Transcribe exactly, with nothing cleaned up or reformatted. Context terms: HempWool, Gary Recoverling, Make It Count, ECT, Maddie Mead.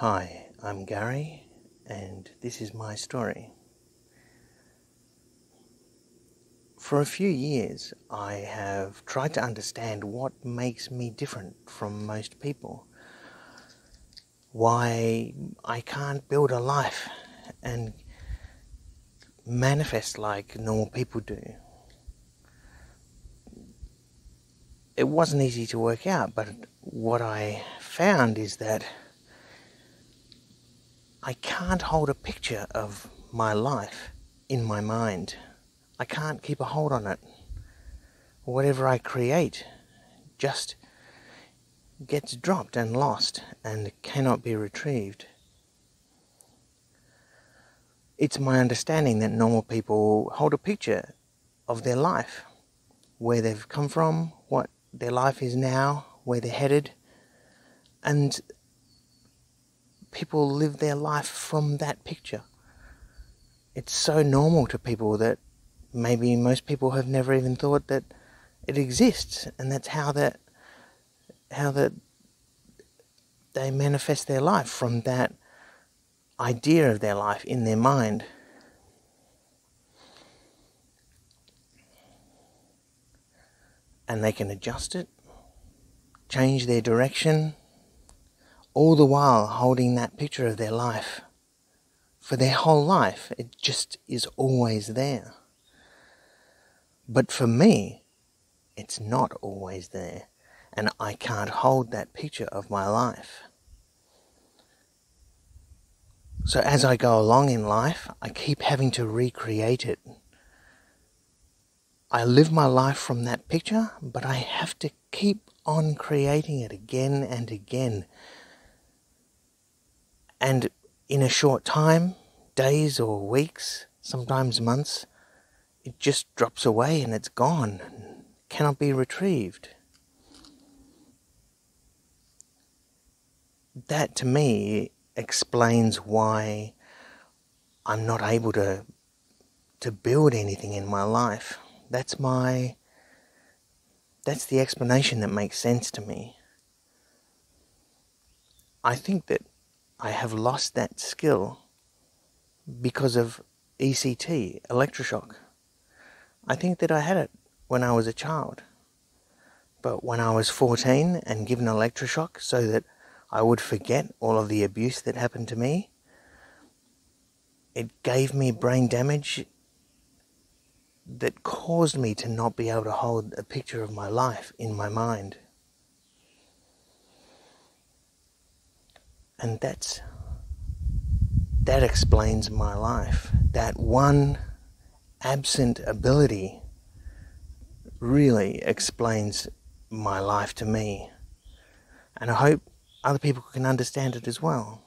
Hi, I'm Gary, and this is my story. For a few years, I have tried to understand what makes me different from most people. Why I can't build a life and manifest like normal people do. It wasn't easy to work out, but what I found is that I can't hold a picture of my life in my mind. I can't keep a hold on it. Whatever I create just gets dropped and lost and cannot be retrieved. It's my understanding that normal people hold a picture of their life, where they've come from, what their life is now, where they're headed, and people live their life from that picture. It's so normal to people that maybe most people have never even thought that it exists, and that's how that how that they manifest their life, from that idea of their life in their mind. And they can adjust it, change their direction, all the while holding that picture of their life for their whole life. It just is always there. But for me, it's not always there, and I can't hold that picture of my life. So as I go along in life, I keep having to recreate it. I live my life from that picture, but I have to keep on creating it again and again. And in a short time, days or weeks, sometimes months, it just drops away and it's gone, and cannot be retrieved. That to me explains why I'm not able to, to build anything in my life. That's my, that's the explanation that makes sense to me. I think that I have lost that skill because of E C T, electroshock. I think that I had it when I was a child. But when I was fourteen and given electroshock so that I would forget all of the abuse that happened to me, it gave me brain damage that caused me to not be able to hold a picture of my life in my mind. And that's, that explains my life. That one absent ability really explains my life to me. And I hope other people can understand it as well.